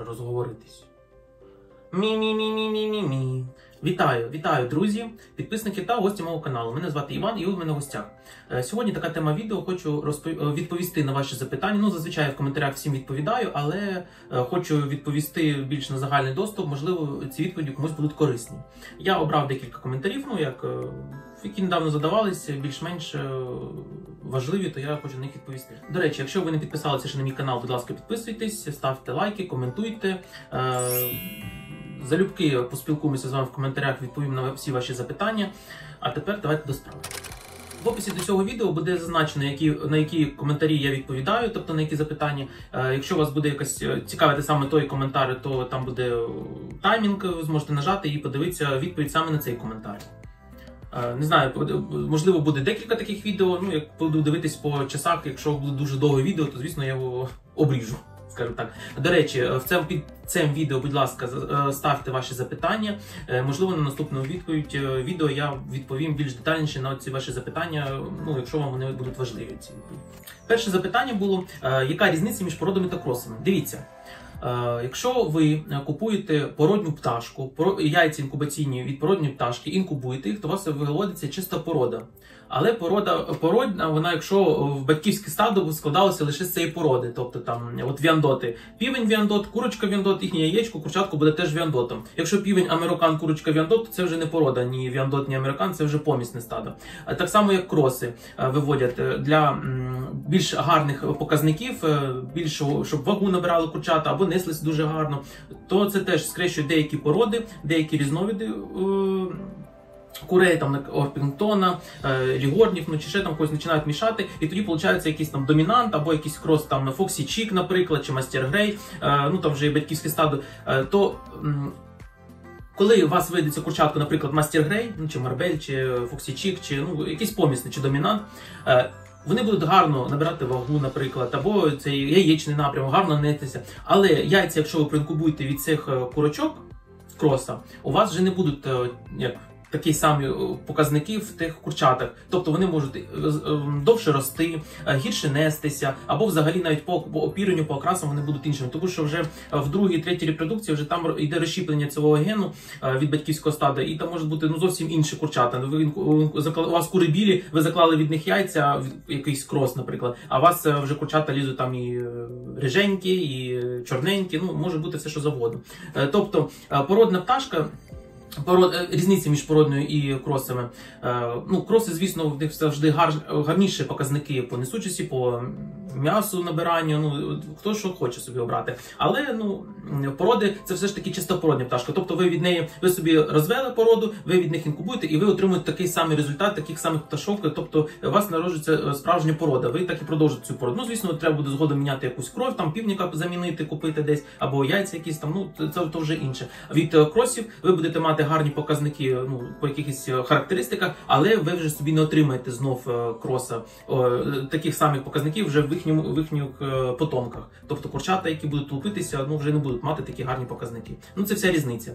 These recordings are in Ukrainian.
може розговоритись. Мі-мі-мі-мі-мі-мі-мі. Вітаю, друзі, підписники та гості мого каналу. Мене звати Іван і у мене в гостях. Сьогодні така тема відео, хочу відповісти на ваші запитання. Ну, зазвичай я в коментарях всім відповідаю, але хочу відповісти більш на загальний доступ, можливо, ці відповіді комусь будуть корисні. Я обрав декілька коментарів, які недавно задавалися, більш-менш важливі, то я хочу на них відповісти. До речі, якщо ви не підписалися ще на мій канал, будь ласка, підписуйтесь, ставте лайки, коментуйте. Залюбки поспілкуємося з вами в коментарях, відповім на всі ваші запитання. А тепер давайте до справи. В описі до цього відео буде зазначено, на які коментарі я відповідаю, тобто на які запитання. Якщо у вас буде якась цікавити саме той коментар, то там буде таймінг, ви зможете нажати і подивитися відповідь саме на цей коментар. Не знаю, можливо, буде декілька таких відео, ну, як буду дивитись по часах, якщо буде дуже довге відео, то, звісно, я його обріжу. Скажу так. До речі, під цим відео, будь ласка, ставте ваші запитання. Можливо, на наступному відео я відповім більш детальніше на ці ваші запитання, ну, якщо вам вони будуть важливі. Перше запитання було, яка різниця між породами та кросами? Дивіться, якщо ви купуєте породню пташку, яйця інкубаційні від породньої пташки, інкубуєте їх, то у вас виводиться чиста порода. Але породна, вона, якщо в батьківське стадо складалося лише з цієї породи, тобто там от віандоти. Півень віандот, курочка віандот, їхнє яєчко, курчатко буде теж віандотом. Якщо півень американ, курочка віандот, то це вже не порода, ні віандот, ні американ, це вже помісне стадо. Так само, як кроси виводять для більш гарних показників, більшого, щоб вагу набирали курчата або неслись дуже гарно, то це теж скрещують деякі породи, деякі різновиди курей, там, орпінгтона, лігорнів, ну, чи ще там когось починають мішати, і тоді виходить якийсь там домінант, або якийсь крос, там, Фоксі Чік, наприклад, чи Мастер Грей, ну, там вже і батьківське стадо, то коли у вас вийде ця курчатка, наприклад, Мастер Грей, ну, чи Марбель, чи Фоксі Чік, чи, ну, якийсь помісний, чи домінант, вони будуть гарно набирати вагу, наприклад, або цей яєчний напрямок, гарно нестися, але яйця, якщо ви проінкубуєте від цих курочок, кроса, у вас вже не будуть, як, такі самі показники в тих курчатах. Тобто вони можуть довше рости, гірше нестися, або взагалі навіть по опіренню, по окрасам вони будуть іншими. Тому що вже в другій, третій репродукції вже там йде розщіплення цього гену від батьківського стада, і там можуть бути, ну, зовсім інші курчата. У вас кури білі, ви заклали від них яйця, якийсь крос, наприклад, а у вас вже курчата лізуть там і риженькі, і чорненькі, ну, може бути все, що завгодно. Тобто породна пташка, різниця між породною і кросами. Ну, кроси, звісно, в них завжди гарніші показники по несучості, по м'ясу набиранню, ну, хто що хоче собі обрати. Але, ну, породи – це все ж таки чистопородня пташка. Тобто ви від неї, ви собі розвели породу, ви від них інкубуєте і ви отримуєте такий самий результат, таких самих пташок. Тобто у вас народжується справжня порода, ви так і продовжуєте цю породу. Ну, звісно, треба буде згодом міняти якусь кров, там півника замінити, купити десь, або яйця якісь там, ну, це то вже інше. Від кросів ви будете мати гарні показники, ну, по якихось характеристиках, але ви вже собі не отримаєте знов кроса, таких самих показників вже в їхніх потомках. Тобто курчата, які будуть тулпитися, ну, вже не будуть мати такі гарні показники. Ну, це вся різниця.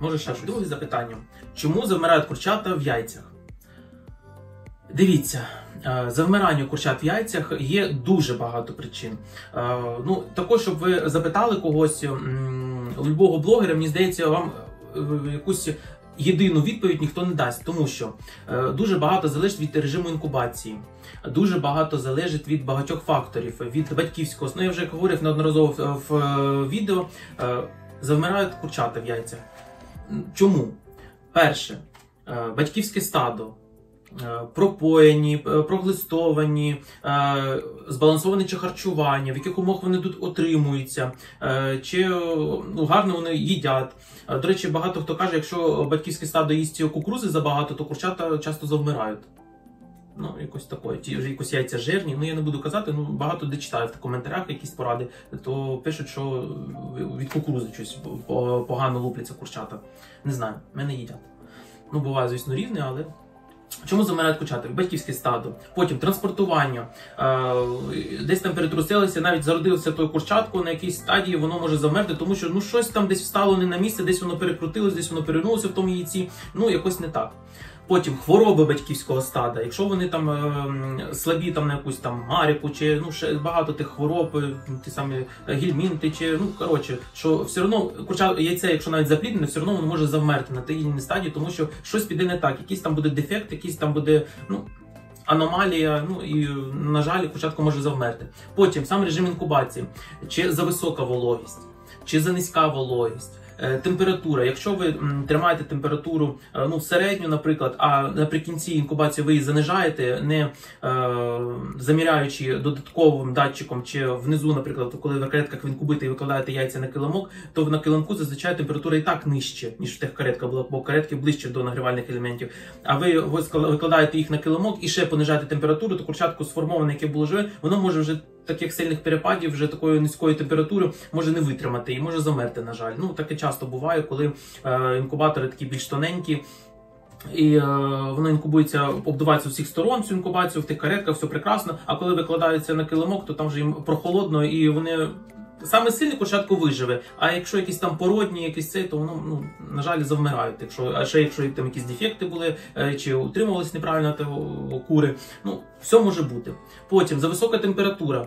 Може ще щось. Друге запитання. Чому завмирають курчата в яйцях? Дивіться, завмиранню курчат в яйцях є дуже багато причин. Ну, також, щоб ви запитали когось, любого блогера, мені здається, вам якусь єдину відповідь ніхто не дасть, тому що дуже багато залежить від режиму інкубації, дуже багато залежить від багатьох факторів, від батьківського. Ну, я вже говорив неодноразово в відео, завмирають курчата в яйцях. Чому? Перше, батьківське стадо, пропоєні, проглистовані, збалансоване чи харчування, в яких умовах вони тут отримуються, чи, ну, гарно вони їдять. До речі, багато хто каже, якщо батьківське стадо їсть кукурузи забагато, то курчата часто завмирають. Ну, якось такое. Ті вже якось яйця жирні, ну, я не буду казати, ну, багато де читаю в коментарях якісь поради, то пишуть, що від кукурузи щось погано лупляться курчата. Не знаю, мене їдять. Ну, буває, звісно, різне, але... Чому замирають курчата? Батьківське стадо, потім транспортування, десь там перетрусилося, навіть зародилося той курчатку, на якійсь стадії воно може завмерти, тому що, ну, щось там десь встало не на місце, десь воно перекрутилось, десь воно перевернулося в тому яйці, ну, якось не так. Потім хвороби батьківського стада, якщо вони там слабі там, на якусь там маріку, чи ну, ще багато тих хвороб, ті самі гельмінти, чи, ну, коротше, що все одно, курча яйце, якщо навіть запліднене, все одно воно може завмерти на тій стадії, тому що щось піде не так, якийсь там буде дефект, якийсь там буде, ну, аномалія, ну і, на жаль, курчатко може завмерти. Потім сам режим інкубації, чи за висока вологість, чи за низька вологість. Температура. Якщо ви тримаєте температуру ну, середню, наприклад, а наприкінці інкубації ви її занижаєте, не заміряючи додатковим датчиком чи внизу, наприклад, коли ви в каретках інкубуєте і викладаєте яйця на килимок, то на килимку зазвичай температура і так нижче, ніж в тих каретках була, бо каретки ближче до нагрівальних елементів. А ви викладаєте їх на килимок і ще понижаєте температуру, то курчатку сформоване, яке було живе, воно може вже таких сильних перепадів, вже такої низької температури може не витримати і може замерти, на жаль. Ну, таке часто буває, коли інкубатори такі більш тоненькі, і воно інкубується, обдувається з усіх сторон цю інкубацію, в тих каретках все прекрасно, а коли викладаються на килимок, то там вже їм прохолодно, і вони... Саме сильне курчатко виживе, а якщо якісь там породні, якісь цей, то воно, ну, на жаль, завмирають. Якщо, а ще якщо там якісь дефекти були, чи утримувались неправильно кури, ну, все може бути. Потім, за висока температура.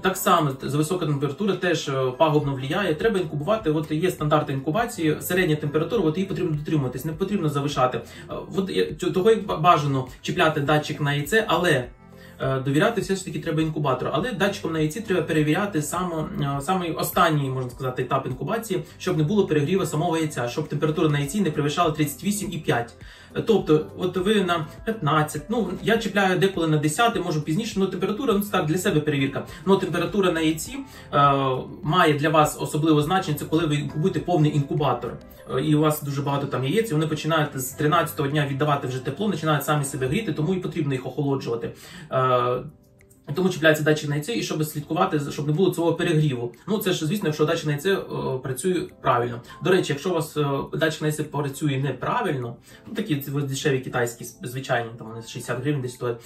Так само, за висока температура теж пагубно впливає. Треба інкубувати, от є стандарти інкубації, середня температура, от її потрібно дотримуватись, не потрібно завишати. От, того як бажано чіпляти датчик на яйце, але... Довіряти все ж таки треба інкубатору, але датчиком на яйці треба перевіряти самий останній, можна сказати, етап інкубації, щоб не було перегріву самого яйця, щоб температура на яйці не перевищала 38,5. Тобто, от ви на 15, ну, я чіпляю деколи на 10, можу пізніше, але температура, ну, це так, для себе перевірка. Но температура на яйці має для вас особливе значення, це коли ви інкубуєте повний інкубатор. І у вас дуже багато там яєць, і вони починають з 13-го дня віддавати вже тепло, починають самі себе гріти, тому і потрібно їх охолоджувати. Тому чіпляється датчик на яйце, і щоб слідкувати, щоб не було цього перегріву. Ну, це ж, звісно, якщо датчик на яйце працює правильно. До речі, якщо у вас датчик на яйце працює неправильно, ну, такі дешеві китайські, звичайні, там вони 60 гривень десь стоять,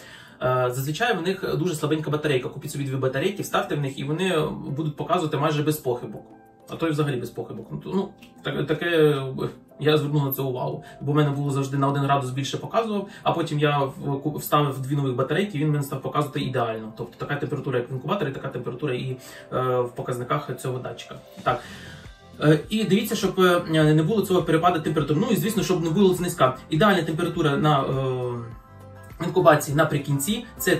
зазвичай в них дуже слабенька батарейка. Купіть собі 2 батарейки, вставте в них, і вони будуть показувати майже без похибок. А то й взагалі без похибок. Ну, таке... Я звернув на це увагу, бо в мене було завжди на 1 градус більше показував, а потім я вставив 2 нових батарейки, і він мені став показувати ідеально. Тобто така температура, як в інкубаторі, така температура і в показниках цього датчика. Так. І дивіться, щоб не було цього перепаду температури. Ну і звісно, щоб не було низька. Ідеальна температура на інкубації наприкінці – це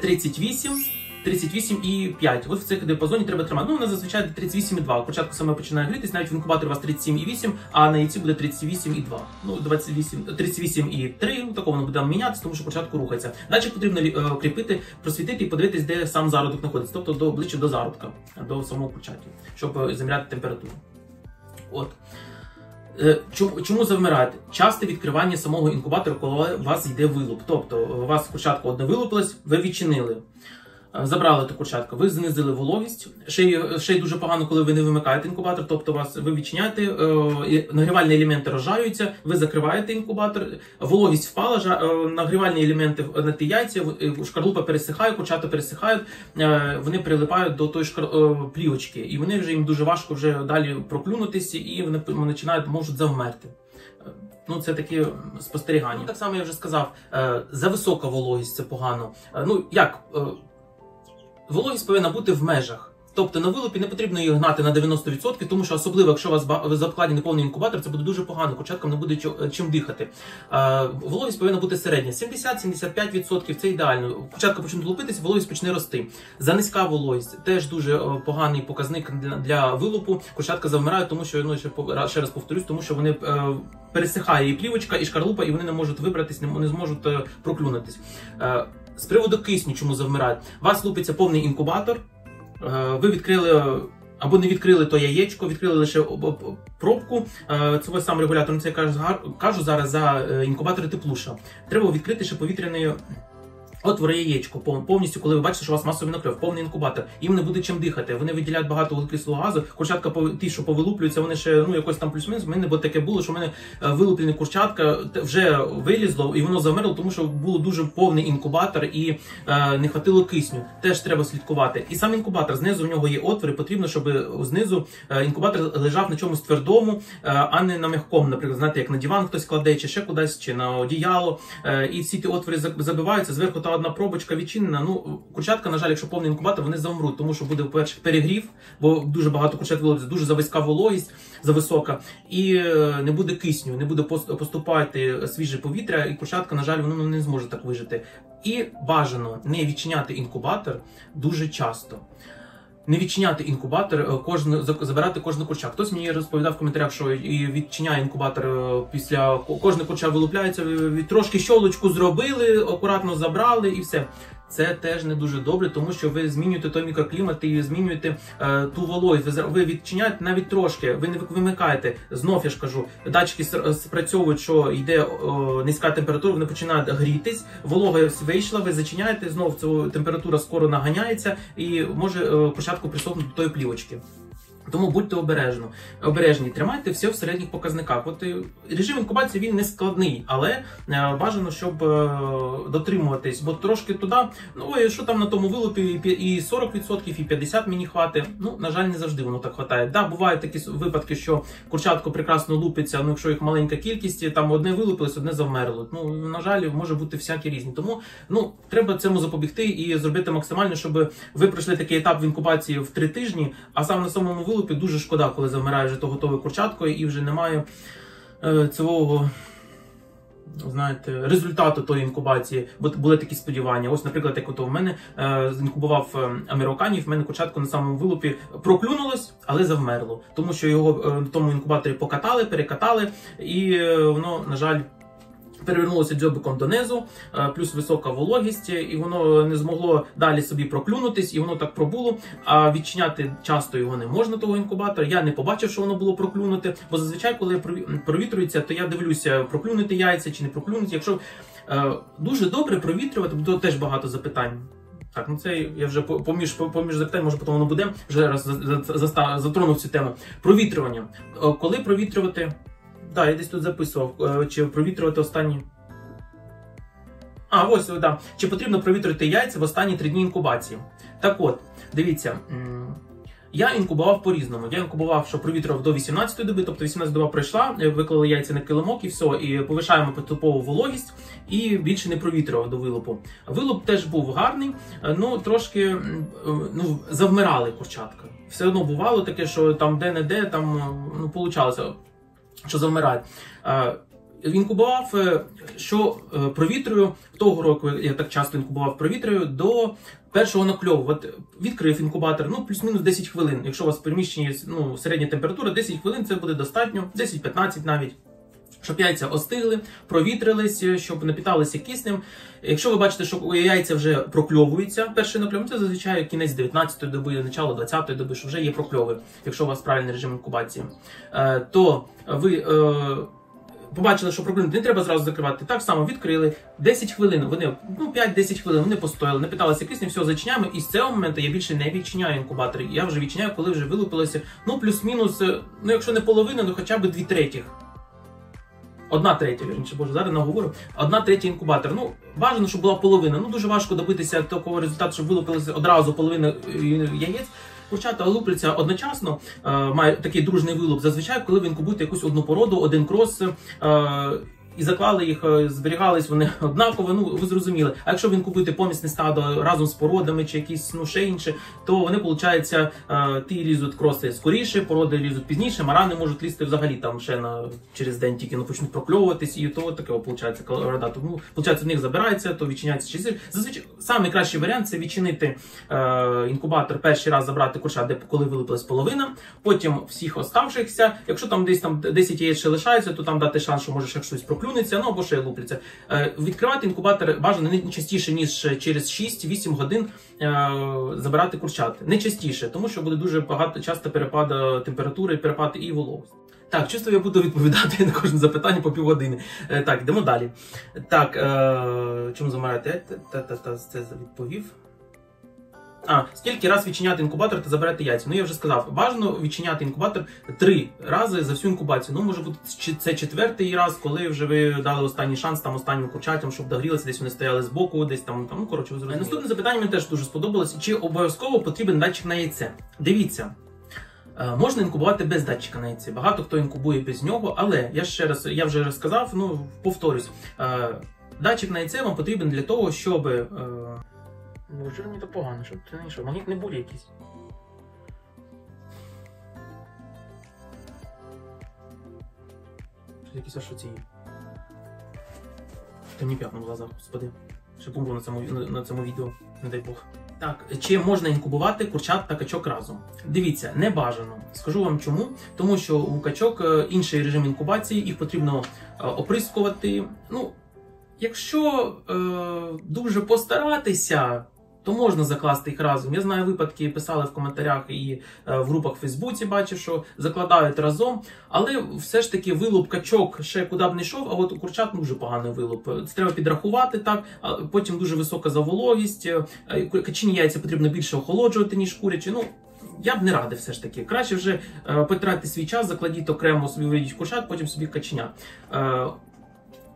38,5. Ось в цих діапазоні треба тримати. Ну, вона зазвичай 38,2. Курчатко саме починає грітись, навіть в інкубаторі у вас 37,8, а на яйці буде 38,2. Ну, 38,3, ну, такого воно буде мінятися, тому що курчатко рухається. Датчик потрібно кріпити, просвітити і подивитись, де сам зародок знаходиться, тобто до ближче до зародка, до самого курчатку, щоб заміряти температуру. От. Чому завмирати? Часте відкривання самого інкубатора, коли у вас йде вилуп. Тобто, у вас курчатко одне вилупилось, ви відчинили. Забрали ту курчатку, ви знизили вологість, ще й дуже погано, коли ви не вимикаєте інкубатор, тобто ви відчиняєте, нагрівальні елементи розжарюються, ви закриваєте інкубатор, вологість впала, нагрівальні елементи на ті яйця, шкарлупа пересихає, курчата пересихають, вони прилипають до тої плівочки, і вони вже їм дуже важко вже далі проклюнутися, і вони можуть завмерти. Ну, це такі спостерігання. Ну, так само я вже сказав, за висока вологість це погано. Ну, як? Вологість повинна бути в межах. Тобто на вилупі не потрібно її гнати на 90%, тому що особливо, якщо у вас закладений повний інкубатор, це буде дуже погано, курчаткам не буде чим дихати. Вологість повинна бути середня. 70-75% це ідеально. Курчатка почне лупитись, вологість почне рости. Занизька вологість теж дуже поганий показник для вилупу. Курчатка завмирають, тому що, ну, ще раз повторюсь, тому що вони пересихає і плівочка, і шкарлупа, і вони не можуть вибратись, не зможуть проклюнутись. З приводу кисню, чому завмирають? У вас лупиться повний інкубатор, ви відкрили або не відкрили то яєчко, відкрили лише пробку. Це сам регулятор, це я кажу зараз за інкубатори теплуша. Треба відкрити ще повітряний От в яєчко повністю, коли ви бачите, що у вас масовий накльов, повний інкубатор, їм не буде чим дихати. Вони виділяють багато вуглекислого газу. Курчатка ті, що повилуплюються, вони ще ну якось там плюс-мінус. У мене бо таке було, що в мене вилуплені курчатка вже вилізло і воно замерло, тому що було дуже повний інкубатор і не хватило кисню. Теж треба слідкувати. І сам інкубатор знизу в нього є отвори. Потрібно, щоб знизу інкубатор лежав на чомусь твердому, а не на м'якому. Наприклад, знаєте, як на диван хтось кладе, чи ще кудись, чи на одіяло. І всі ті отвори забиваються зверху. Та одна пробочка відчинена. Ну, курчатка, на жаль, якщо повний інкубатор, вони замруть, тому що буде, по-перше, перегрів, бо дуже багато курчат вилазить, дуже зависка вологість, зависока, і не буде кисню, не буде поступати свіже повітря, і курчатка, на жаль, воно не зможе так вижити. І бажано не відчиняти інкубатор дуже часто. Не відчиняти інкубатор, забирати кожну курча. Хтось мені розповідав в коментарях, що і відчиняє інкубатор після кожного курча вилупляється, трошки щолочку зробили, акуратно забрали і все. Це теж не дуже добре, тому що ви змінюєте той мікроклімат і змінюєте ту вологість. Ви відчиняєте навіть трошки, ви не вимикаєте. Знов я ж кажу, датчики спрацьовують, що йде низька температура, вони починають грітись, волога вийшла, ви зачиняєте, знов ця температура скоро наганяється і може початку присохнути до тої плівочки. Тому будьте обережні, тримайте все в середніх показниках. От режим інкубації він не складний, але бажано, щоб дотримуватись, бо трошки туди, ну і що там на тому вилупі, і 40%, і 50% мені хватить. Ну, на жаль, не завжди воно так хватає. Да, бувають такі випадки, що курчатко прекрасно лупиться, ну якщо їх маленька кількість, там одне вилупилось, одне завмерло. Ну, на жаль, може бути всякі різні. Тому, ну, треба цьому запобігти і зробити максимально, щоб ви пройшли такий етап в інкубації в 3 тижні, а сам на самому вилупі дуже шкода, коли завмирає вже то готове курчатко і вже немає цього, знаєте, результату тої інкубації, бо були такі сподівання. Ось, наприклад, як у мене інкубував американів, в мене курчатко на самому вилупі проклюнулось, але завмерло, тому що його в тому інкубаторі покатали, перекатали, і воно, на жаль, перевернулося дзьобиком донизу, плюс висока вологість, і воно не змогло далі собі проклюнутись, і воно так пробуло, а відчиняти часто його не можна, того інкубатора. Я не побачив, що воно було проклюнуте, бо зазвичай, коли провітрюється, то я дивлюся, проклюнути яйця чи не проклюнути. Якщо дуже добре провітрювати, то теж багато запитань. Так, ну це я вже поміж запитань, може потім воно буде, вже раз затронув цю тему. Провітрювання. Коли провітрювати? Так, я десь тут записував, чи провітрювати останні... А, ось, да. Чи потрібно провітрювати яйця в останні 3 дні інкубації. Так от, дивіться, я інкубував по-різному. Я інкубував, що провітрював до 18-ї доби, тобто 18 доба пройшла, виклали яйця на килимок і все, і повишаємо поступово вологість, і більше не провітрював до вилупу. Вилуп теж був гарний, ну трошки ну, завмирали курчатка. Все одно бувало таке, що там де-не-де, там ну, получалося. Що завмирає. Інкубував, що провітрюю, того року я так часто інкубував провітрюю, до першого накльову. От відкрив інкубатор, ну плюс-мінус 10 хвилин. Якщо у вас в приміщенні ну, середня температура, 10 хвилин це буде достатньо, 10-15 навіть. Щоб яйця остигли, провітрились, щоб напіталися киснем. Якщо ви бачите, що яйця вже прокльовуються, перший накльов, це зазвичай кінець 19-ї доби, начало 20-ї доби, що вже є прокльови, якщо у вас правильний режим інкубації, то ви побачили, що проклюнути, не треба зразу закривати. Так само відкрили, 10 хвилин, вони, ну 5-10 хвилин, вони постояли, напіталися киснем, все, зачиняємо. І з цього моменту я більше не відчиняю інкубатори. Я вже відчиняю, коли вже вилупилося, ну плюс-мінус, ну якщо не половина, ну хоча б 2/3. 1/3, вірніше, боже, зараз наговорю. 1/3 інкубатор. Ну, бажано, щоб була половина. Ну, дуже важко добитися такого результату, щоб вилупилася одразу половина яєць. Курчата лупляться одночасно, має такий дружний вилуп. Зазвичай, коли ви інкубуєте якусь одну породу, один крос, і заклали їх, зберігались вони однаково, ну ви зрозуміли. А якщо ви інкубуєте помісне стадо разом з породами чи якісь, ну ще інше, то вони, виходить, ті лізуть кроси скоріше, породи лізуть пізніше, марани можуть лізти взагалі там ще через день тільки, ну почнуть прокльовуватись, і то таке, виходить, колорода. Тому, виходить, в них забирається, то відчиняється чи зір. Зазвичай, найкращий варіант – це відчинити інкубатор, перший раз забрати курчат, де коли вилупилась половина, потім всіх оставшихся. Якщо там десь там 10 яєць ще лишається, то там дати шанс, що можеш як щось клюнеться, ну або ще лупляться. Відкривати інкубатор бажано не частіше, ніж через 6-8 годин забирати курчат. Не частіше, тому що буде дуже багато часто перепад температури, перепад і вологості. Так, чувствую, я буду відповідати на кожне запитання по півгодини. Так, йдемо далі. Так, чому замираєте? Це відповів. А, скільки раз відчиняти інкубатор та забирати яйця? Ну, я вже сказав, бажано відчиняти інкубатор 3 рази за всю інкубацію. Ну, може бути це 4-й раз, коли вже ви дали останній шанс там останнім курчатям, щоб догрілися, десь вони стояли збоку, десь там, ну, коротше, ви зрозуміли. Наступне запитання мені теж дуже сподобалось. Чи обов'язково потрібен датчик на яйце? Дивіться. Можна інкубувати без датчика на яйці. Багато хто інкубує без нього, але я вже розказав, ну, повторюсь. Датчик на яйце вам потрібен для того, щоб... Вже мені то погано, щоб ти не йшов. Магніт не був якийсь. Щось якісь ашоції. Та ні п'ятно в глазах, господи. Ще помру на цьому відео, не дай Бог. Так, чи можна інкубувати курчат та качок разом? Дивіться, не бажано. Скажу вам чому. Тому що у качок інший режим інкубації, їх потрібно оприскувати. Ну, якщо дуже постаратися, то можна закласти їх разом. Я знаю випадки, писали в коментарях і в групах в Фейсбуці, бачив, що закладають разом. Але все ж таки вилуп качок ще куди б не йшов, а от у курчат дуже поганий вилуп. Це треба підрахувати, так, потім дуже висока завологість, качині яйця потрібно більше охолоджувати, ніж курячі. Ну, я б не радив все ж таки. Краще вже потратити свій час, закладіть окремо собі виведіть курчат, потім собі каченя.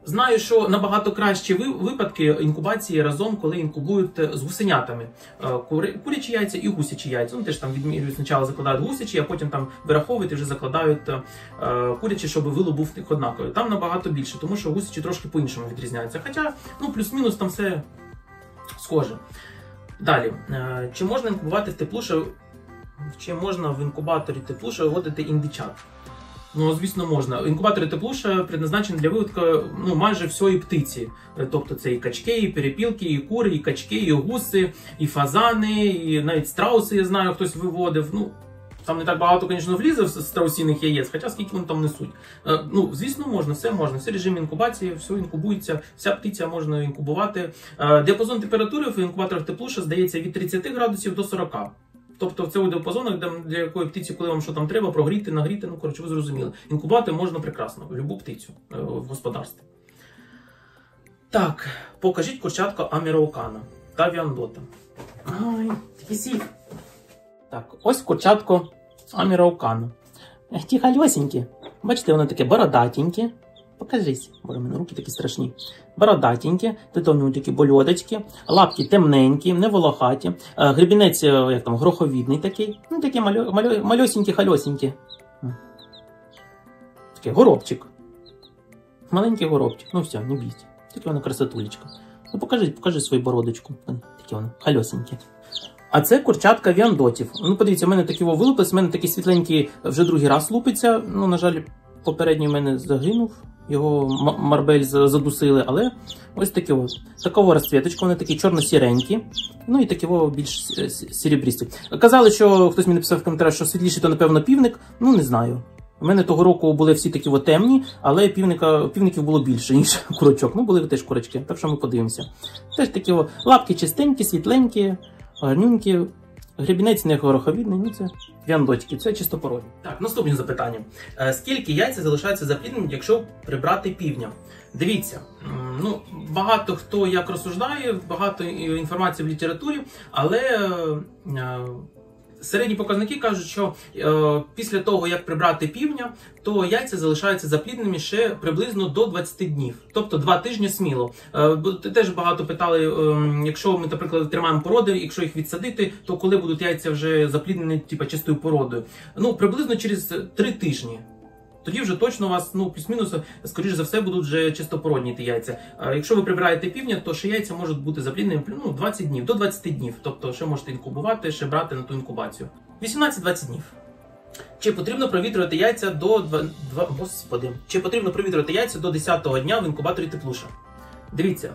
Знаю, що набагато кращі випадки інкубації разом, коли інкубують з гусенятами. Курячі яйця і гусячі яйця. Ну, теж там відмірюють, спочатку закладають гусячі, а потім там вираховують і вже закладають курячі, щоб вилуп був однаковий. Там набагато більше, тому що гусячі трошки по-іншому відрізняються. Хоча, ну, плюс-мінус там все схоже. Далі. Чи можна інкубувати в теплуше? Чи можна в інкубаторі теплуше виводити індичат? Ну, звісно, можна. Інкубатори теплуша призначені для виводки, ну, майже всієї птиці. Тобто це і качки, і перепілки, і кури, і качки, і гуси, і фазани, і навіть страуси, я знаю, хтось виводив. Ну, там не так багато, звісно, влізе страусіних яєць, хоча скільки вони там несуть. Ну, звісно, можна, все можна. Все режим інкубації, все інкубується, вся птиця можна інкубувати. Діапазон температури в інкубаторах теплуша, здається, від 30 градусів до 40. Тобто в цьому діапазону, для якої птиці, коли вам що там треба, прогріти, нагріти, ну, коротше, ви зрозуміли. Інкубати можна прекрасно, любу птицю в господарстві. Так, покажіть курчатка Американа та Віандота. Ай, тихі. Так, ось курчатко Американа. Тихо, льосенькі. Бачите, воно таке бородатеньке. Покажись, бо в мене руки такі страшні. Бородатенькі, титонютики, больодочки, лапки темненькі, не волохаті, гребінець, як там, гроховідний такий, ну такі мальосенькі-хальосенькі. Такий горобчик. Маленький горобчик, ну все, не бійте. Таке воно красотулечка. Ну покажи свою бородочку, таке воно, хальосеньке. А це курчатка Віандотів. Ну подивіться, в мене такі вилупились, в мене такі світленькі вже другий раз лупиться, ну на жаль, попередній в мене загинув. Його марбель задусили, але ось такі ось. Такого розцвіточку, вони такі чорно-сіренькі, ну і такі більш сірібрісті. Казали, що хтось мені написав в коментарях, що світліший то, напевно, півник, ну не знаю. У мене того року були всі такі темні, але півників було більше, ніж курочок. Ну, були теж курочки, так що ми подивимося. Теж такі ось лапки чистенькі, світленькі, гарнюнькі. Гребінець не гороховідний, ну це віандотики, це чистопородні. Так, наступне запитання. Скільки яйця залишається заплідним, якщо прибрати півня? Дивіться, ну, багато хто як розсуждає, багато інформації в літературі, але середні показники кажуть, що після того, як прибрати півня, то яйця залишаються заплідними ще приблизно до 20 днів. Тобто 2 тижні сміло. Теж багато питали, якщо ми, наприклад, тримаємо породи, якщо їх відсадити, то коли будуть яйця вже запліднені, типу, чистою породою? Ну, приблизно через 3 тижні. Тоді вже точно у вас, ну, плюс-мінус, скоріш за все, будуть вже чистопородні ті яйця. Якщо ви прибираєте півня, то ще яйця можуть бути запліднені, ну, 20 днів, до 20 днів. Тобто ще можете інкубувати, ще брати на ту інкубацію. 18-20 днів. Чи потрібно провітрювати яйця до 10-го дня в інкубаторі теплуша? Дивіться,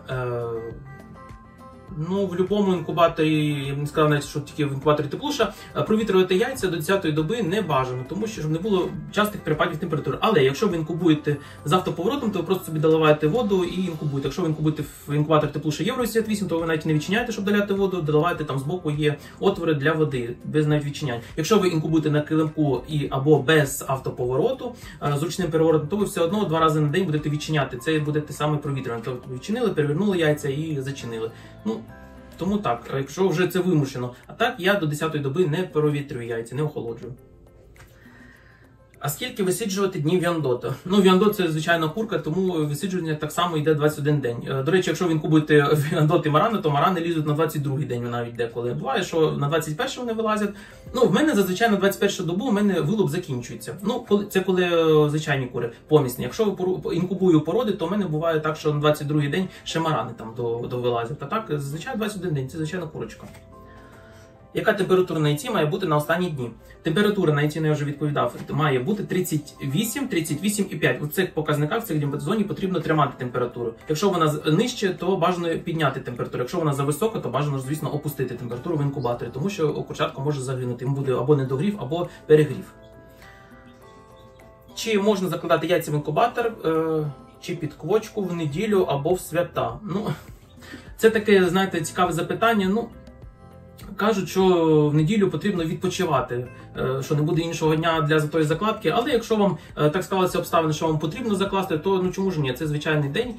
ну, в будь-якому інкубаторі, я б не сказав навіть, що тільки в інкубаторі теплуша, провітрювати яйця до 10-ї доби не бажано, тому що щоб не було частих перепадів температури. Але якщо ви інкубуєте з автоповоротом, то ви просто собі доливаєте воду і інкубуєте. Якщо ви інкубуєте в інкубатор теплуша Євро-88, то ви навіть не відчиняєте, щоб доляти воду, доливаєте, там збоку є отвори для води, без навіть відчинянь. Якщо ви інкубуєте на килимку і або без автоповороту, з ручним переворотом, то ви все одно два рази на день будете відчиняти. Це буде те саме провітрювання. Тобто відчинили, перевернули яйця і зачинили. Ну, тому так, якщо вже це вимушено. А так, я до 10-ї доби не провітрюю яйця, не охолоджую. А скільки висиджувати днів віандота? Ну, віандот – це, звичайно, курка, тому висиджування так само йде 21 день. До речі, якщо ви інкубуєте віандот і марани, то марани лізуть на 22-й день навіть деколи. Буває, що на 21-й вони вилазять. Ну, в мене, зазвичай, на 21-й добу у мене вилуп закінчується. Ну, це коли звичайні кури помісні. Якщо інкубую породи, то в мене буває так, що на 22-й день ще марани там довилазять. А так, зазвичай 21 день – це звичайна курочка. Яка температура на яйці має бути на останні дні? Температура на яйці, я вже відповідав, має бути 38, 38,5. У цих показниках, в цих діапазоні потрібно тримати температуру. Якщо вона нижче, то бажано підняти температуру. Якщо вона зависока, то бажано, звісно, опустити температуру в інкубаторі, тому що курчатка може загинути. Їм буде або недогрів, або перегрів. Чи можна закладати яйця в інкубатор, чи під квочку в неділю, або в свята? Ну, це таке, знаєте, цікаве запитання. Ну, кажуть, що в неділю потрібно відпочивати, що не буде іншого дня для тої закладки, але якщо вам так склалися обставини, що вам потрібно закласти, то ну чому ж ні, це звичайний день,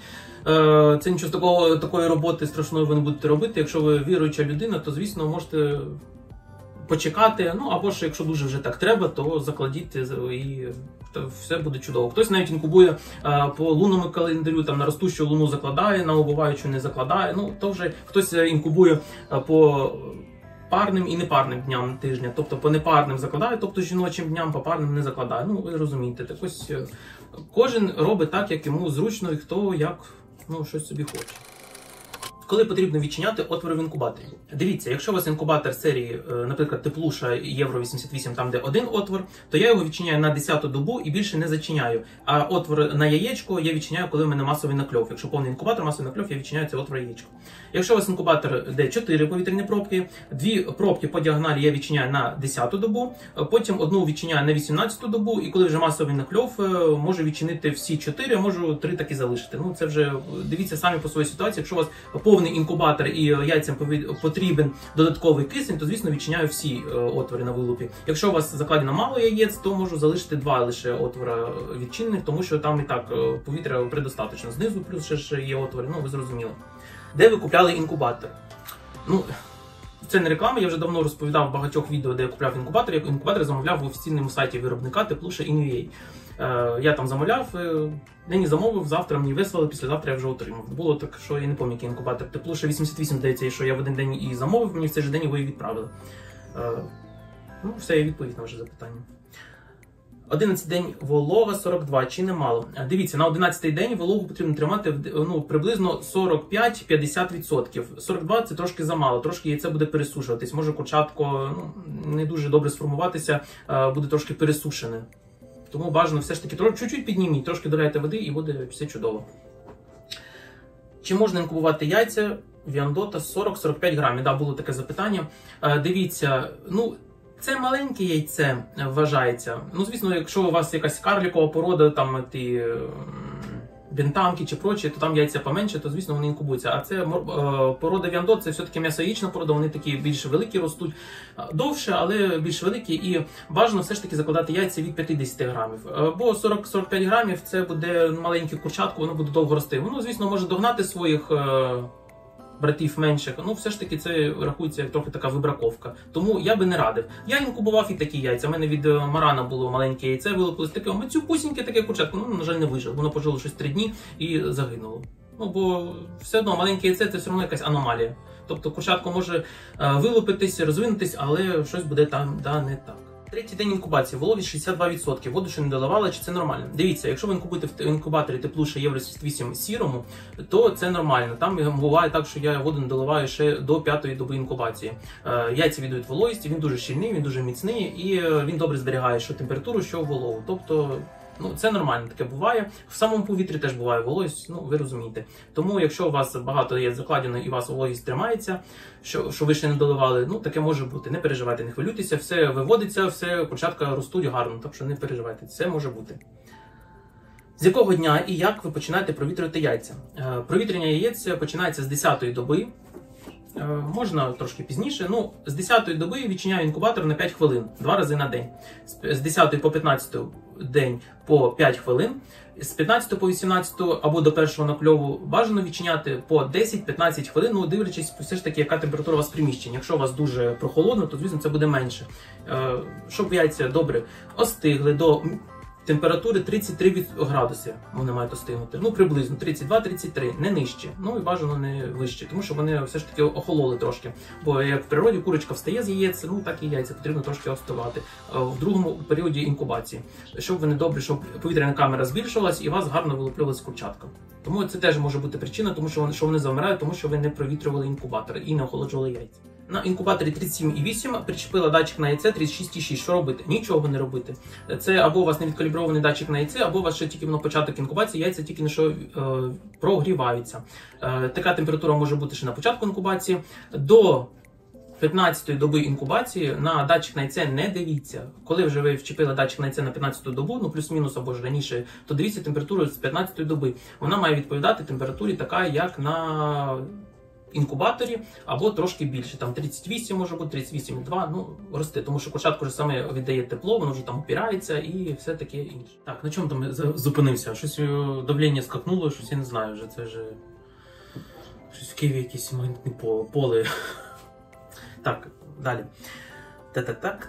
це нічого такої роботи страшної ви не будете робити, якщо ви віруюча людина, то звісно можете почекати, ну або ж якщо дуже вже так треба, то закладіть і все буде чудово. Хтось навіть інкубує по лунному календарю, там на ростущу луну закладає, на убуваючу не закладає, ну то вже хтось інкубує по парним і непарним дням тижня, тобто по непарним закладаю, тобто жіночим дням, по парним не закладаю. Ну, ви розумієте, так ось кожен робить так, як йому зручно і хто як, ну, щось собі хоче. Коли потрібно відчиняти отвори в інкубаторі? Дивіться, якщо у вас інкубатор серії, наприклад, теплуша Євро-88, там де один отвор, то я його відчиняю на 10-ту добу і більше не зачиняю. А отвор на яєчко я відчиняю, коли в мене масовий накльов. Якщо повний інкубатор, масовий накльов, я відчиняю цей отвор яєчко. Якщо у вас інкубатор, де 4 повітряні пробки, 2 пробки по діагоналі я відчиняю на 10-ту добу, потім одну відчиняю на 18-ту добу, і коли вже масовий накльов, можу відчинити всі 4, можу 3 таки залишити. Ну, це вже дивіться самі по своїй ситуації. Якщо у вас повний інкубатор і яйцям потрібен додатковий кисень, то, звісно, відчиняю всі отвори на вилупі. Якщо у вас закладено мало яєць, то можу залишити 2 лише отвора відчинених, тому що там і так повітря предостаточно. Знизу плюс ще ж є отвори, ну ви зрозуміли. Де ви купляли інкубатор? Ну, це не реклама, я вже давно розповідав в багатьох відео, де я купляв інкубатор. Я інкубатор замовляв в офіційному сайті виробника теплуша InUA. Я там замовляв, нині замовив, завтра мені вислали, післязавтра я вже отримав. Було так, що я не пам'ятаю, який інкубатор теплуша 88, здається, що я в один день і замовив, мені в цей же день його і відправили. Ну, все, я відповів на ваше запитання. 11 день волога 42, чи немало? Дивіться, на 11-й день вологу потрібно тримати ну, приблизно 45-50%. 42 – це трошки замало, трошки яйце буде пересушуватись. Може курчатко ну, не дуже добре сформуватися, буде трошки пересушене. Тому бажано все ж таки чуть-чуть підніміть, трошки доляйте води і буде все чудово. Чи можна інкубувати яйця віандота 40-45 грамів? Да, було таке запитання. Дивіться, ну, це маленьке яйце вважається. Ну, звісно, якщо у вас якась карлікова порода, там ті бентамки чи прочі, то там яйця поменше, то, звісно, вони інкубуються. А це порода віандот, це все-таки м'ясояєчна порода, вони такі більш великі ростуть, довше, але більш великі. І бажано все ж таки закладати яйця від 50 грамів. Бо 40-45 грамів – це буде маленьке курчатко, воно буде довго рости. Воно, звісно, може догнати своїх братів менших, ну все ж таки це рахується трохи така вибраковка. Тому я би не радив. Я інкубував і такі яйця. У мене від марана було маленьке яйце, вилупилось таке омацюпусіньке, таке курчатко. Ну, на жаль, не вижило. Воно пожило щось 3 дні і загинуло. Ну, бо все одно маленьке яйце – це все одно якась аномалія. Тобто курчатко може вилупитись, розвинутись, але щось буде там, да, не так. Третій день інкубації, вологість 62%, воду ще не доливала, чи це нормально? Дивіться, якщо ви інкубуєте в інкубаторі теплуша Євро-88 сірому, то це нормально. Там буває так, що я воду не доливаю ще до 5-ї доби інкубації. Яйця віддають вологість, він дуже щільний, він дуже міцний і він добре зберігає що температуру, що вологу. Тобто Ну, це нормально, таке буває. В самому повітрі теж буває вологість, ну ви розумієте. Тому, якщо у вас багато є закладено і у вас вологість тримається, що ви ще не доливали, ну таке може бути. Не переживайте, не хвилюйтеся, все виводиться, все, курчатка ростуть гарно, так що не переживайте, це може бути. З якого дня і як ви починаєте провітрювати яйця? Провітрення яєць починається з 10-ї доби. Можна трошки пізніше, ну з 10-ї доби відчиняю інкубатор на 5 хвилин, 2 рази на день. З 10-ї по 15-ю день по 5 хвилин, з 15-ї по 18-ю або до першого накльову бажано відчиняти по 10-15 хвилин, ну дивлячись все ж таки, яка температура у вас в приміщенні. Якщо у вас дуже прохолодно, то звісно це буде менше. Щоб яйця добре остигли до температури 33 градуси, вони мають остигнути, ну приблизно 32-33, не нижче, ну і бажано не вище, тому що вони все ж таки охололи трошки, бо як в природі курочка встає з яєць, ну так і яйця потрібно трошки остивати в другому періоді інкубації, щоб вони добре, щоб повітряна камера збільшилась і у вас гарно вилуплювалась курчатка. Тому це теж може бути причина, тому що вони завмирають, тому що ви не провітрювали інкубатор і не охолоджували яйця. На інкубаторі 37,8 причепила датчик на яйце 36,6. Що робити? Нічого не робити. Це або у вас не відкалібрований датчик на яйце, або у вас ще тільки на початок інкубації яйця тільки не що прогріваються. Така температура може бути ще на початку інкубації. До 15-ї доби інкубації на датчик на яйце не дивіться. Коли вже ви вчепили датчик на яйце на 15-ту добу, ну плюс-мінус або ж раніше, то дивіться температуру з 15-ї доби. Вона має відповідати температурі така, як на інкубаторі, або трошки більше, там 38 може бути, 38,2, ну рости, тому що курчатку вже саме віддає тепло, воно вже там опирається і все таке інше. Так, на чому там зупинився? Щось давлення скакнуло, щось я не знаю вже, це вже щось в Києві якісь магнітні поле. Так, далі.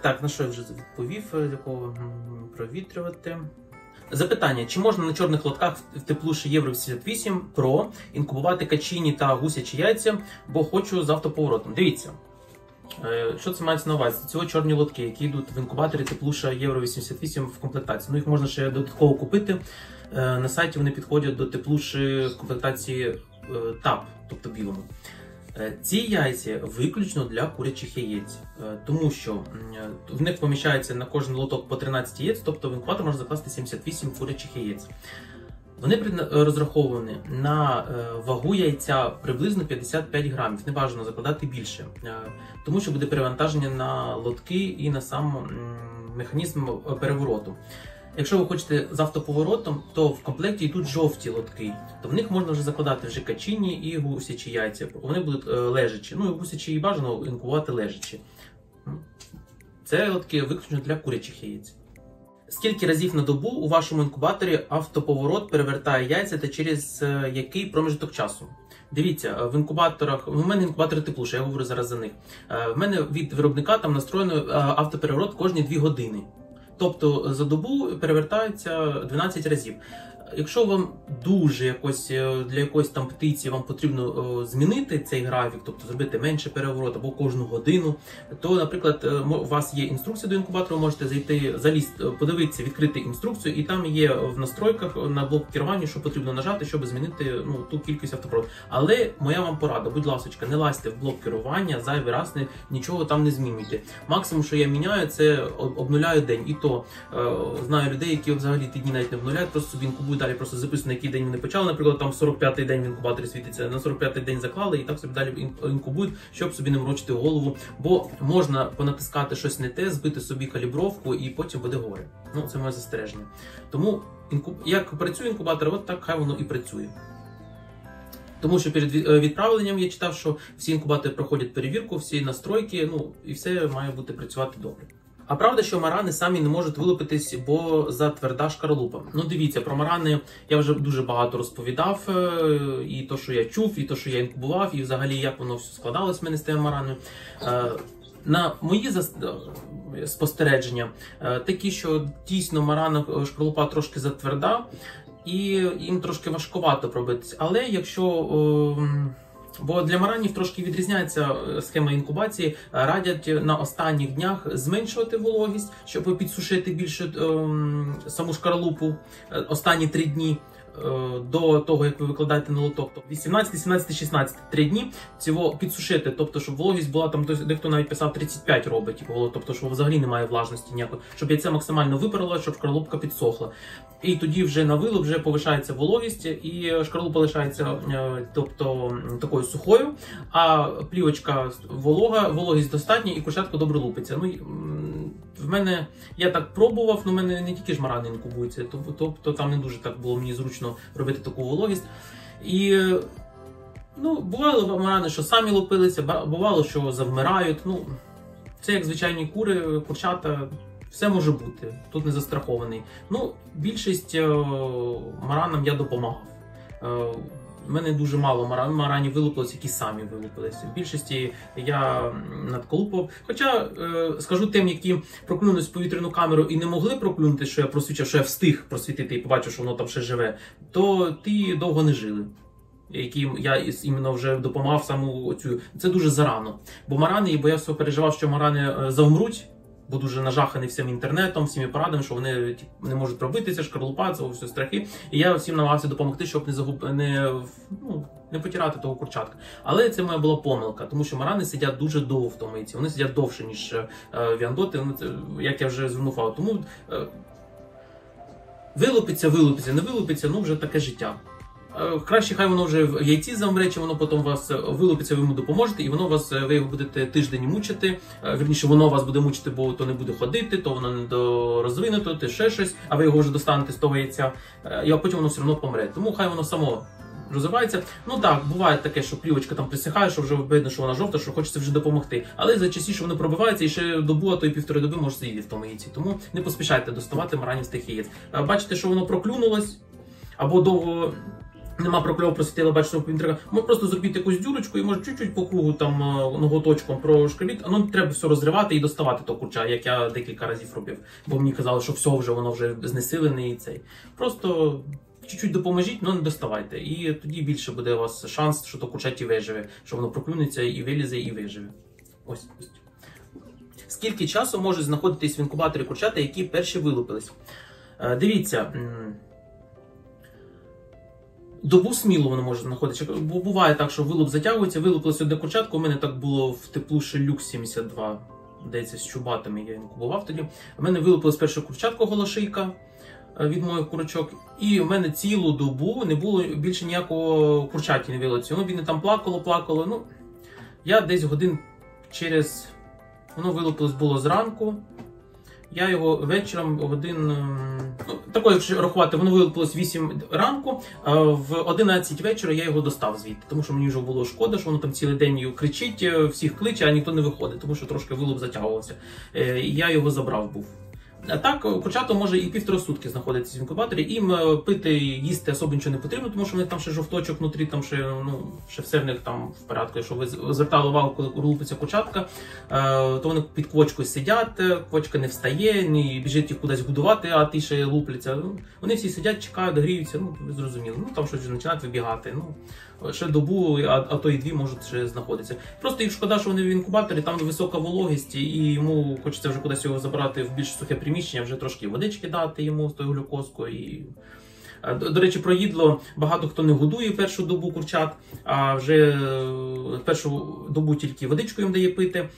Так, на що я вже відповів, якого провітрювати. Запитання, чи можна на чорних лотках в теплуші Євро-88 Pro інкубувати качині та гусячі яйця, бо хочу з автоповоротом. Дивіться, що це мається на увазі? Це чорні лотки, які йдуть в інкубаторі теплуша Євро-88 в комплектації. Ну, їх можна ще додатково купити. На сайті вони підходять до теплуші в комплектації TAP, тобто білому. Ці яйця виключно для курячих яєць, тому що в них поміщається на кожен лоток по 13 яєць, тобто в інкубатор можна закласти 78 курячих яєць. Вони розраховані на вагу яйця приблизно 55 грамів, не бажано закладати більше, тому що буде перевантаження на лотки і на сам механізм перевороту. Якщо ви хочете з автоповоротом, то в комплекті йдуть жовті лотки, то в них можна вже закладати вже качині і гусячі яйця, вони будуть лежачі, ну і гусячі бажано інкувати лежачі. Це лотки виключно для курячих яєць. Скільки разів на добу у вашому інкубаторі автоповорот перевертає яйця та через який проміжок часу? Дивіться, в інкубаторах, у мене інкубатори теплуша, я говорю зараз за них, в мене від виробника там настроєно автопереворот кожні 2 години. Тобто за добу перевертаються 12 разів. Якщо вам дуже якось для якоїсь там птиці вам потрібно змінити цей графік, тобто зробити менше переворот або кожну годину, то, наприклад, у вас є інструкція до інкубатора, можете зайти, залізти, подивитися, відкрити інструкцію, і там є в настройках на блок керування, що потрібно нажати, щоб змінити ну, ту кількість автоповороту. Але моя вам порада, будь ласочка, не лазьте в блок керування, зайвий раз нічого там не змінюйте. Максимум, що я міняю, це обнуляю день. І то знаю людей, які взагалі ті дні навіть не обнуляють, просто собі інкубують. Далі просто записано, який день вони почали, наприклад, там 45-й день в інкубаторі світиться, на 45-й день заклали і так собі далі інкубують, щоб собі не морочити голову, бо можна понатискати щось не те, збити собі калібровку і потім буде горе. Ну, це моє застереження. Тому, як працює інкубатор, от так хай воно і працює. Тому що перед відправленням я читав, що всі інкубатори проходять перевірку, всі настройки, ну, і все має бути працювати добре. А правда, що марани самі не можуть вилупитись, бо затверда шкарлупа. Ну дивіться, про марани я вже дуже багато розповідав, і то, що я чув, і то, що я інкубував, і взагалі, як воно все складалось в мене з тими маранами. На мої спостереження такі, що дійсно марана шкарлупа трошки затверда, і їм трошки важкувато пробитись. Але якщо... Бо для маранів трошки відрізняється схема інкубації, радять на останніх днях зменшувати вологість, щоб підсушити більше саму шкарлупу останні 3 дні. до того, як ви викладаєте на лоток, тобто 18, 17, 16, 3 дні цього підсушити, тобто, щоб вологість була, там дехто навіть писав 35 робить, тобто, що взагалі немає влажності ніякої, щоб яйце максимально випарило, щоб шкарлупка підсохла. І тоді вже на вилуп вже повишається вологість, і шкарлупа лишається, тобто, такою сухою, а плівочка волога, вологість достатня і курчатка добре лупиться. Ну, в мене, я так пробував, але в мене не тільки жмарани інкубуються, тобто там не дуже так було мені зручно робити таку вологість. І ну, бувало марани, що самі лупилися, бувало, що завмирають. Ну, це як звичайні кури, курчата, все може бути, тут не застрахований. Ну, більшість маранам я допомагав. У мене дуже мало маранів вилупилося, які самі вилупилися. В більшості я надколупав. Хоча скажу тим, які проклюнулись в повітряну камеру і не могли проклюнути, що я просвічав, що я встиг просвітити і побачив, що воно там ще живе, то ті довго не жили. Яким я іменно вже допомагав саму цю. Це дуже зарано. Бо марани, бо я все переживав, що марани завмруть, бо дуже нажаханий всім інтернетом, всіми порадами, що вони не можуть пробитися, шкарлупа, це все страхи. І я всім намагався допомогти, щоб не потирати того курчатка. Але це моя була помилка, тому що марани сидять дуже довго в томиці. Вони сидять довше, ніж віандоти, як я вже звернув увагу. Тому вилупиться, не вилупиться, ну вже таке життя. Краще хай воно вже в яйці замре, чи воно потім вас вилупиться, ви йому допоможете, і воно вас, ви його будете тиждень мучити. Вірніше, воно вас буде мучити, бо то не буде ходити, то воно не дорозвинуто, то ще щось, а ви його вже достанете з того яйця, і потім воно все одно помре. Тому хай воно само розвивається. Ну так, буває таке, що плівочка там присихає, що вже видно, що вона жовта, що хочеться вже допомогти. Але зачастіше воно пробивається і ще добу, а то й півтори доби може сидіти в тому яйці. Тому не поспішайте доставати маранів з тих яєць. Бачите, що воно проклюнулось або довго. Нема прокльову, просвітила, бачите, інтрига. Може просто зробити якусь дюрочку і може чуть-чуть по кругу там ноготочком прошкребіть, а ну треба все розривати і доставати то курча, як я декілька разів робив. Бо мені казали, що все вже воно вже знесилене і цей. Просто чуть-чуть допоможіть, але не доставайте. І тоді більше буде у вас шанс, що то курчаті виживе, що воно проклюнеться і вилізе, і виживе. Ось. Скільки часу можуть знаходитись в інкубаторі курчата, які перші вилупились? Дивіться. Добу сміло воно може знаходитися, бо буває так, що вилуп затягується, вилупилось одне курчатко, у мене так було в теплу ще люкс 72, здається, з чубатами я інкубував тоді. У мене вилупилось перше курчатко голошийка від моїх курочок, і в мене цілу добу не було більше ніякого курчаті не вилупилося. Воно бідне там плакало, ну, я десь годин через, воно вилупилось було зранку. Я його вечором годин, ну, також якщо рахувати, воно вилупилось 8 ранку, в 11 вечора я його достав звідти, тому що мені вже було шкода, що воно там цілий день кричить, всіх кличе, а ніхто не виходить, тому що трошки вилуп затягувався. Я його забрав був. А так, курчата може і півтора сутки знаходитися в інкубаторі, їм пити, їсти особо нічого не потрібно, тому що в них там ще жовточок внутрі, там ще, ну, ще все в них там в порядку. Якщо ви звертали увагу, коли лупиться курчатка, то вони під квочкою сидять, квочка не встає, не біжить їх кудись годувати, а ті ще лупляться. Вони всі сидять, чекають, гріються, ну, ви зрозуміли, ну, там щось починають вибігати. Ну, ще добу, а то і дві можуть ще знаходитися. Просто їх шкода, що вони в інкубаторі, там висока вологість, і йому хочеться вже кудись його забрати в більш сухе приміщення. Вже трошки водички дати йому з тою глюкозкою. І... До речі, про їдло багато хто не годує першу добу курчат, а вже першу добу тільки водичку їм дає пити,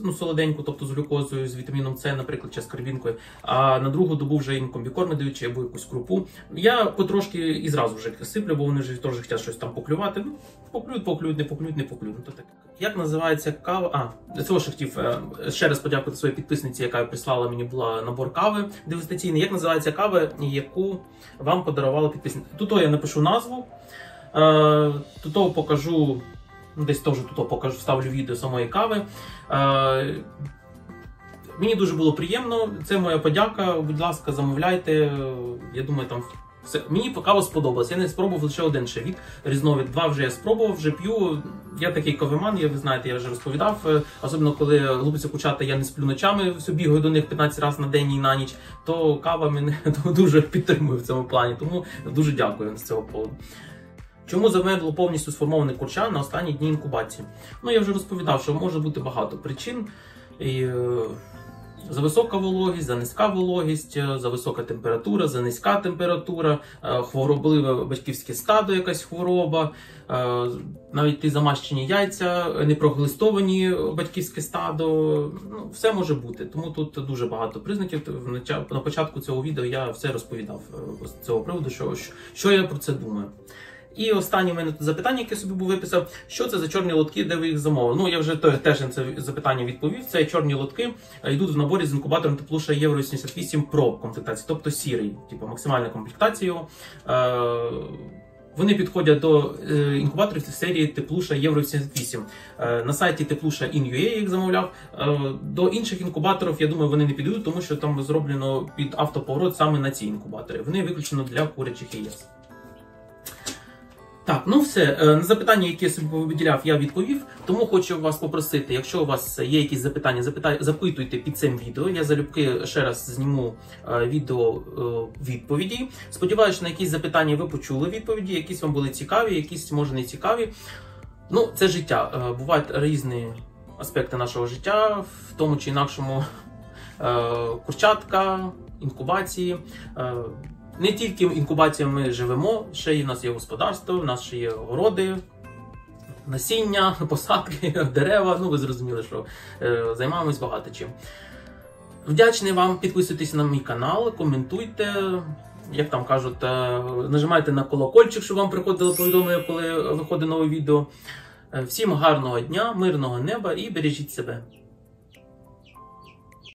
ну, солоденьку, тобто з глюкозою, з вітаміном С, наприклад, чи з карбінкою, а на другу добу вже їм комбікорми дають, чи або якусь крупу. Я потрошки і зразу вже сиплю, бо вони вже теж хочуть щось там поклювати. Ну, поклюють, не поклюють, то так. Як називається кава? Для цього ще хотів ще раз подякувати своїй підписниці, яка прислала мені була набор кави дегустаційний. Як називається кава, яку вам подарувала підписниця? Тут я напишу назву, тут покажу, десь теж тут покажу, ставлю відео самої кави. Мені дуже було приємно, це моя подяка, будь ласка, замовляйте, я думаю, там все. Мені кава сподобалась, я не спробував лише один ще різновид, два вже я спробував, вже п'ю. Я такий кавеман, ви знаєте, я вже розповідав, особливо коли лупиться курчата, я не сплю ночами, все бігаю до них 15 разів на день і на ніч, то кава мене дуже підтримує в цьому плані, тому дуже дякую з цього поводу. Чому завмерло повністю сформоване курча на останні дні інкубації? Ну, я вже розповідав, що може бути багато причин. І За висока вологість, за низька вологість, за висока температура, за низька температура, хворобливе батьківське стадо, якась хвороба, навіть ті замащені яйця, непроглистовані батьківське стадо, ну, все може бути. Тому тут дуже багато признаків. На початку цього відео я все розповідав з цього приводу, що я про це думаю. І останнє у мене тут запитання, яке я собі був виписав, що це за чорні лотки, де ви їх замовили? Ну, я вже теж на це запитання відповів. Це чорні лотки йдуть в наборі з інкубатором Теплуша Євро 88 Pro комплектації, тобто сірий, типу максимальна комплектація його. Вони підходять до інкубаторів серії Теплуша Євро 88. На сайті Teplus.in.ua я їх замовляв. До інших інкубаторів, я думаю, вони не підійдуть, тому що там зроблено під автоповорот саме на ці інкубатори. Вони виключно для курячих яєць. Так, ну все, на запитання, які я собі виділяв, я відповів, тому хочу вас попросити, якщо у вас є якісь запитання, запитуйте під цим відео, я залюбки ще раз зніму відео відповіді. Сподіваюся, на якісь запитання ви почули відповіді, якісь вам були цікаві, якісь, може, не цікаві. Ну, це життя, бувають різні аспекти нашого життя, в тому чи інакшому курчатка, інкубації. Не тільки інкубаціями ми живемо, ще й у нас є господарство, у нас ще є городи, насіння, посадки, дерева, ну ви зрозуміли, що займаємось багато чим. Вдячний вам, підписуйтесь на мій канал, коментуйте, як там кажуть, нажимайте на колокольчик, щоб вам приходило повідомлення, коли виходить нове відео. Всім гарного дня, мирного неба і бережіть себе.